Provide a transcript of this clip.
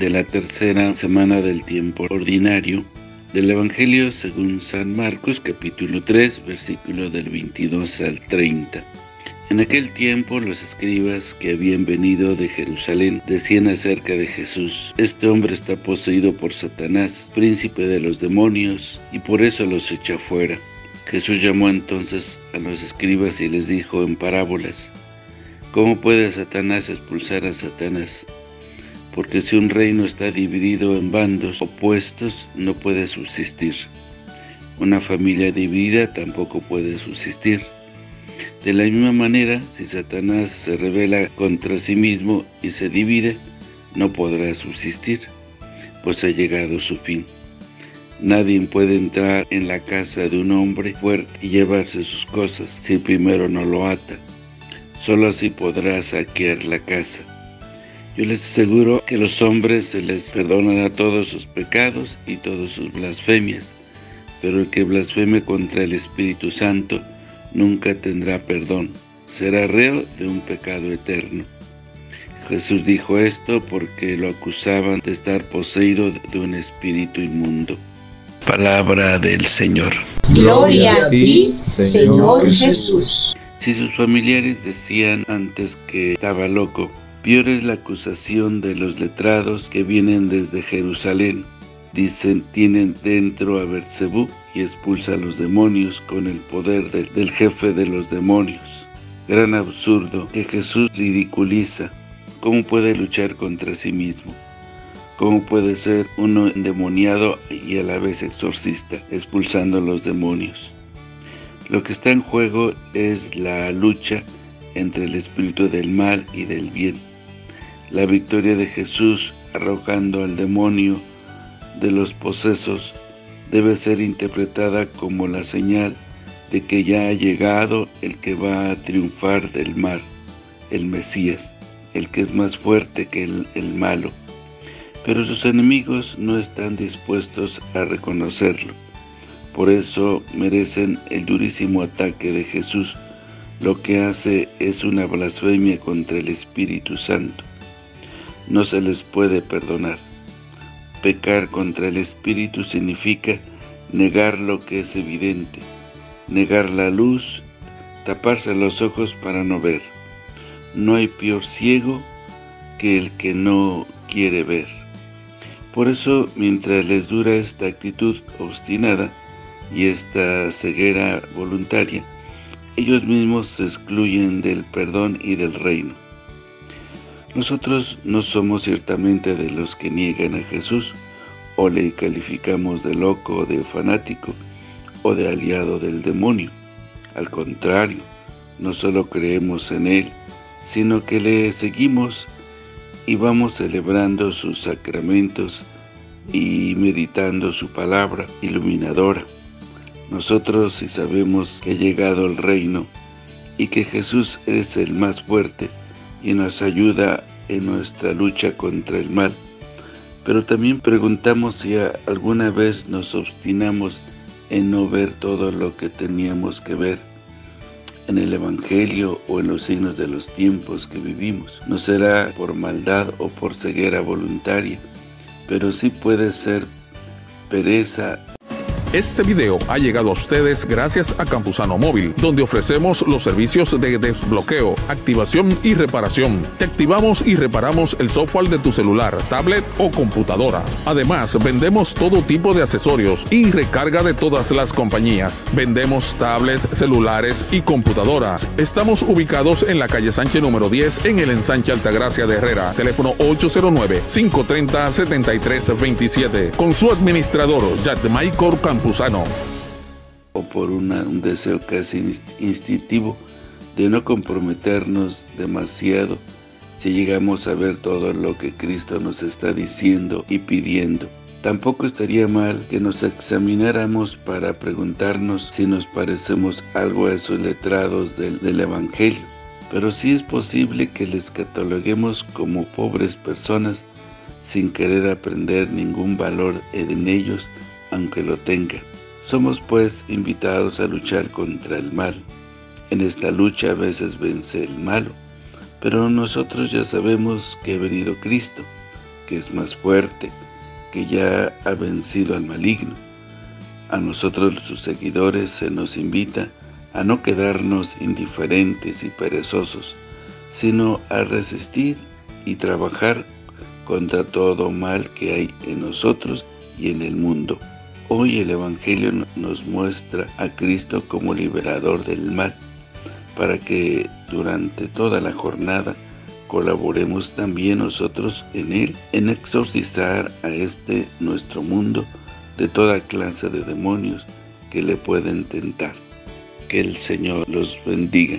de la tercera semana del tiempo ordinario, del Evangelio según San Marcos, capítulo 3, versículo del 22 al 30. En aquel tiempo los escribas que habían venido de Jerusalén decían acerca de Jesús: este hombre está poseído por Satanás, príncipe de los demonios, y por eso los echa fuera. Jesús llamó entonces a los escribas y les dijo en parábolas: ¿cómo puede Satanás expulsar a Satanás? Porque si un reino está dividido en bandos opuestos, no puede subsistir. Una familia dividida tampoco puede subsistir. De la misma manera, si Satanás se rebela contra sí mismo y se divide, no podrá subsistir, pues ha llegado su fin. Nadie puede entrar en la casa de un hombre fuerte y llevarse sus cosas si primero no lo ata. Solo así podrá saquear la casa. Yo les aseguro que los hombres se les perdonará todos sus pecados y todas sus blasfemias, pero el que blasfeme contra el Espíritu Santo nunca tendrá perdón, será reo de un pecado eterno. Jesús dijo esto porque lo acusaban de estar poseído de un espíritu inmundo. Palabra del Señor. Gloria a ti, Señor Jesús. Si sus familiares decían antes que estaba loco, peor es la acusación de los letrados que vienen desde Jerusalén. Dicen: tienen dentro a Beelzebú y expulsa a los demonios con el poder del jefe de los demonios. Gran absurdo que Jesús ridiculiza. ¿Cómo puede luchar contra sí mismo? ¿Cómo puede ser uno endemoniado y a la vez exorcista, expulsando a los demonios? Lo que está en juego es la lucha entre el espíritu del mal y del bien. La victoria de Jesús arrojando al demonio de los posesos debe ser interpretada como la señal de que ya ha llegado el que va a triunfar del mal, el Mesías, el que es más fuerte que el malo. Pero sus enemigos no están dispuestos a reconocerlo. Por eso merecen el durísimo ataque de Jesús. Lo que hace es una blasfemia contra el Espíritu Santo. No se les puede perdonar. Pecar contra el Espíritu significa negar lo que es evidente, negar la luz, taparse los ojos para no ver. No hay peor ciego que el que no quiere ver. Por eso, mientras les dura esta actitud obstinada y esta ceguera voluntaria, ellos mismos se excluyen del perdón y del reino. Nosotros no somos ciertamente de los que niegan a Jesús, o le calificamos de loco o de fanático, o de aliado del demonio. Al contrario, no solo creemos en Él, sino que le seguimos y vamos celebrando sus sacramentos y meditando su palabra iluminadora. Nosotros sí sabemos que ha llegado el reino y que Jesús es el más fuerte y nos ayuda en nuestra lucha contra el mal. Pero también preguntamos si alguna vez nos obstinamos en no ver todo lo que teníamos que ver en el Evangelio o en los signos de los tiempos que vivimos. No será por maldad o por ceguera voluntaria, pero sí puede ser pereza. Este video ha llegado a ustedes gracias a Campusano Móvil, donde ofrecemos los servicios de desbloqueo, activación y reparación. Te activamos y reparamos el software de tu celular, tablet o computadora. Además, vendemos todo tipo de accesorios y recarga de todas las compañías. Vendemos tablets, celulares y computadoras. Estamos ubicados en la calle Sánchez número 10, en el ensanche Altagracia de Herrera. Teléfono 809-530-7327. Con su administrador, Yatmaikor Campusano. O por un deseo casi instintivo de no comprometernos demasiado si llegamos a ver todo lo que Cristo nos está diciendo y pidiendo. Tampoco estaría mal que nos examináramos para preguntarnos si nos parecemos algo a esos letrados del Evangelio, pero sí es posible que les cataloguemos como pobres personas sin querer aprender ningún valor en ellos, aunque lo tenga. Somos pues invitados a luchar contra el mal. En esta lucha a veces vence el malo, pero nosotros ya sabemos que ha venido Cristo, que es más fuerte, que ya ha vencido al maligno. A nosotros, sus seguidores, se nos invita a no quedarnos indiferentes y perezosos, sino a resistir y trabajar contra todo mal que hay en nosotros y en el mundo. Hoy el Evangelio nos muestra a Cristo como liberador del mal, para que durante toda la jornada colaboremos también nosotros en él, en exorcizar a este nuestro mundo de toda clase de demonios que le pueden tentar. Que el Señor los bendiga.